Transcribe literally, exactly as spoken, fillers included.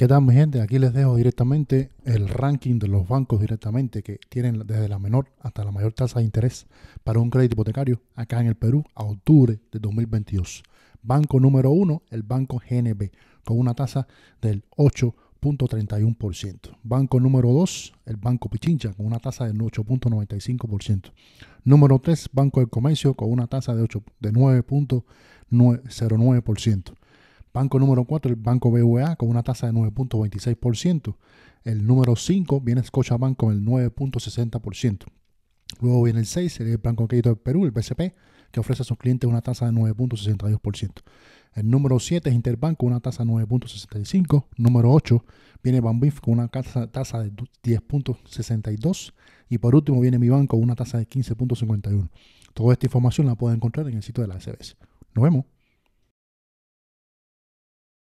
¿Qué tal, mi gente? Aquí les dejo directamente el ranking de los bancos directamente que tienen desde la menor hasta la mayor tasa de interés para un crédito hipotecario acá en el Perú a octubre de dos mil veintidós. Banco número uno, el Banco G N B, con una tasa del ocho punto treinta y uno por ciento. Banco número dos, el Banco Pichincha, con una tasa del ocho punto noventa y cinco por ciento. Número tres, Banco del Comercio, con una tasa de, de nueve punto cero nueve por ciento. Banco número cuatro, el Banco B B V A, con una tasa de nueve punto veintiséis por ciento. El número cinco viene Scotiabank con el nueve punto sesenta por ciento. Luego viene el seis, el Banco de Crédito del Perú, el B C P, que ofrece a sus clientes una tasa de nueve punto sesenta y dos por ciento. El número siete es Interbank con una tasa de nueve punto sesenta y cinco por ciento. Número ocho viene Banbif con una tasa de diez punto sesenta y dos por ciento. Y por último viene MiBanco con una tasa de quince punto cincuenta y uno por ciento. Toda esta información la pueden encontrar en el sitio de la S B S. Nos vemos.